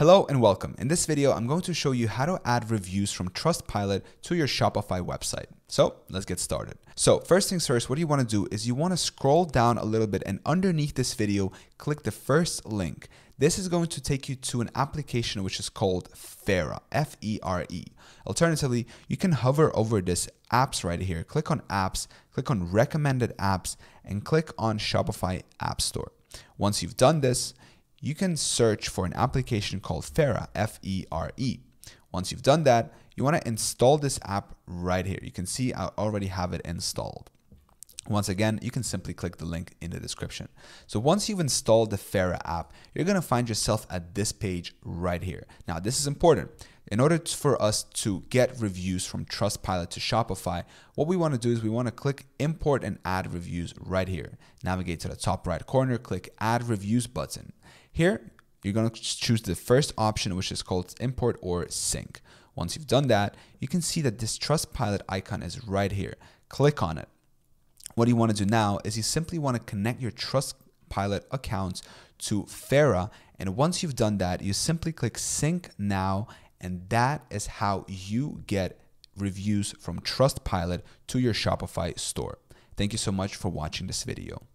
Hello and welcome. In this video, I'm going to show you how to add reviews from Trustpilot to your Shopify website. So let's get started. So first things first, what you want to do is you want to scroll down a little bit and underneath this video, click the first link. This is going to take you to an application which is called Fera, F-E-R-E. Alternatively, you can hover over this apps right here. Click on apps, click on recommended apps, and click on Shopify App Store. Once you've done this, you can search for an application called Fera, F-E-R-E. Once you've done that, you want to install this app right here. You can see I already have it installed. Once again, you can simply click the link in the description. So once you've installed the Fera app, you're going to find yourself at this page right here. Now, this is important. In order for us to get reviews from Trustpilot to Shopify, what we want to do is we want to click import and add reviews right here. Navigate to the top right corner, click add reviews button. Here, you're going to choose the first option, which is called import or sync. Once you've done that, you can see that this Trustpilot icon is right here. Click on it. What you want to do now is you simply want to connect your Trustpilot accounts to Fera. And once you've done that, you simply click sync now. And that is how you get reviews from Trustpilot to your Shopify store. Thank you so much for watching this video.